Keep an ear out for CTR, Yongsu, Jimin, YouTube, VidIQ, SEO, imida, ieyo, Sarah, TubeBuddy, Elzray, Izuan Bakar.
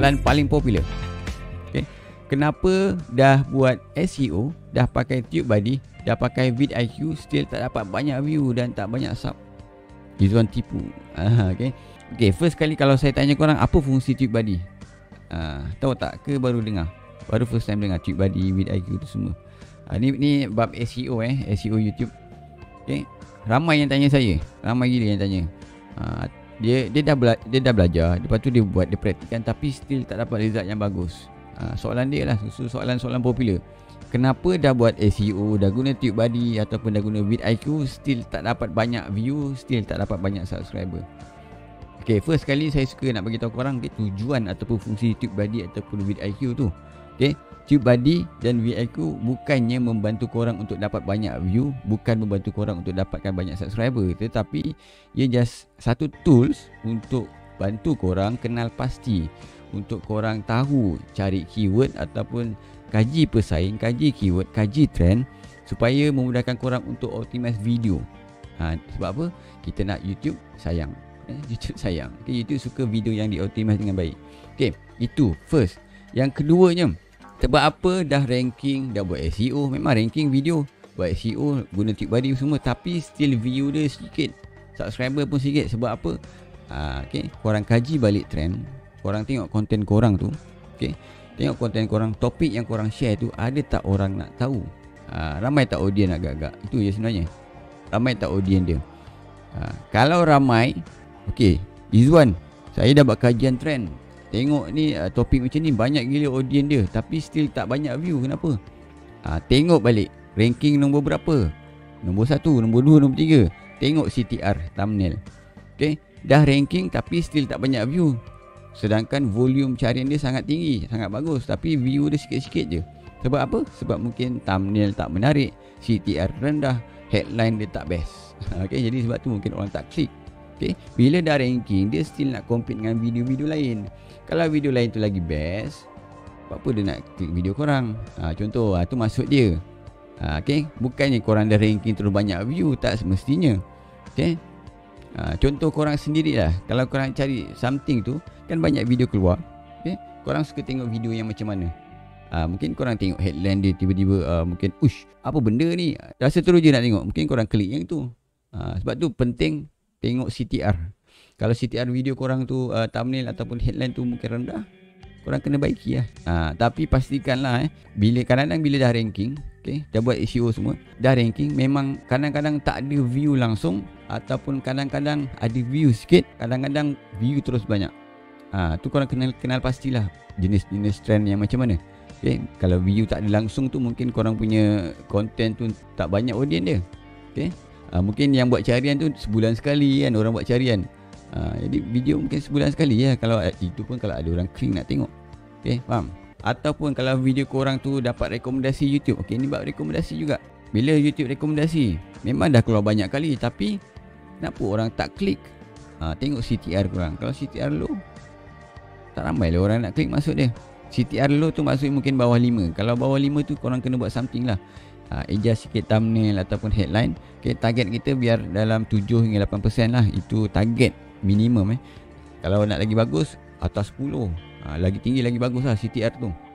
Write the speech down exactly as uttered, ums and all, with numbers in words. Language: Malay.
soalan paling popular. Okay. Kenapa dah buat S E O, dah pakai TubeBuddy, dah pakai VidIQ, still tak dapat banyak view dan tak banyak sub? Izuan tipu. Aha, okay. Okay, first kali kalau saya tanya korang apa fungsi TubeBuddy, uh, tahu tak ke baru dengar? Baru first time dengar TubeBuddy, VidIQ tu semua. uh, Ni ni bab S E O eh, S E O YouTube. Okay. Ramai yang tanya saya, ramai gila yang tanya. uh, Dia dia dah, bela- dia dah belajar, lepas tu dia buat, dia praktikan, tapi still tak dapat result yang bagus. ha, Soalan dia lah, soalan-soalan popular. Kenapa dah buat S E O, dah guna TubeBuddy ataupun dah guna VidIQ, still tak dapat banyak view, still tak dapat banyak subscriber? Okay, first kali saya suka nak bagi tahu korang, okay, tujuan ataupun fungsi TubeBuddy ataupun VidIQ tu. Okay, TubeBuddy dan VidIQ bukannya membantu korang untuk dapat banyak view, bukan membantu korang untuk dapatkan banyak subscriber, tetapi ia just satu tools untuk bantu korang kenal pasti, untuk korang tahu cari keyword ataupun kaji pesaing, kaji keyword, kaji trend, supaya memudahkan korang untuk optimize video. ha, Sebab apa? Kita nak YouTube sayang, YouTube sayang, okay, YouTube suka video yang dioptimize dengan baik. Okay, itu first. Yang keduanya, sebab apa dah ranking, dah buat S E O, memang ranking video, buat S E O, guna TubeBuddy semua, tapi still view dia sedikit, subscriber pun sedikit. Sebab apa? Aa, okay, korang kaji balik trend, korang tengok konten korang tu, okay, tengok konten korang, topik yang korang share tu, ada tak orang nak tahu? Aa, ramai tak audiens agak-agak? Itu je sebenarnya, ramai tak audiens dia. Aa, kalau ramai, okay, Izuan, saya dah buat kajian trend, tengok ni uh, topik macam ni banyak gila audience dia, tapi still tak banyak view. Kenapa? Ha, tengok balik ranking nombor berapa, nombor satu, nombor dua, nombor tiga. Tengok C T R, thumbnail. Okay, dah ranking tapi still tak banyak view, sedangkan volume carian dia sangat tinggi, sangat bagus, tapi view dia sikit-sikit je. Sebab apa? Sebab mungkin thumbnail tak menarik, C T R rendah, headline dia tak best. Okay, jadi sebab tu mungkin orang tak klik. Okay, bila dah ranking, dia still nak compete dengan video-video lain. Kalau video lain tu lagi best, apa dia nak klik video korang? Ha, contoh, ha, tu maksud dia. Ha, okay, bukannya korang dah ranking terlalu banyak view, tak semestinya. Okay, ha, contoh korang sendirilah, kalau korang cari something tu, kan banyak video keluar. Okay, korang suka tengok video yang macam mana? Ha, mungkin korang tengok headline dia tiba-tiba, uh, mungkin, ush, apa benda ni? Rasa terus je nak tengok, mungkin korang klik yang tu. Ha, sebab tu penting tengok C T R. Kalau C T R video korang tu, uh, thumbnail ataupun headline tu mungkin rendah, korang kena baiki lah. ha, Tapi pastikanlah eh, bila kadang-kadang bila dah ranking, okay, dah buat S E O semua, dah ranking, memang kadang-kadang tak ada view langsung, ataupun kadang-kadang ada view sikit, kadang-kadang view terus banyak. ha, Tu korang kena kenal pastilah jenis-jenis trend yang macam mana. Okay, kalau view tak ada langsung tu, mungkin korang punya content tu tak banyak audience dia. Okay, Ha, mungkin yang buat carian tu sebulan sekali kan, orang buat carian. ha, Jadi video mungkin sebulan sekali ya, kalau itu pun kalau ada orang klik nak tengok. Okay, faham? Ataupun kalau video korang tu dapat rekomendasi YouTube. Okay, ni buat rekomendasi juga. Bila YouTube rekomendasi, memang dah keluar banyak kali, tapi kenapa orang tak klik? ha, Tengok C T R korang. Kalau C T R low, tak ramai lah orang nak klik. Maksud dia C T R low tu maksudnya mungkin bawah lima. Kalau bawah lima tu, korang kena buat something lah. Ha, adjust sikit thumbnail ataupun headline. Okay, target kita biar dalam tujuh hingga lapan peratus lah. Itu target minimum eh. Kalau nak lagi bagus, atas sepuluh. ha, Lagi tinggi lagi bagus lah C T R tu.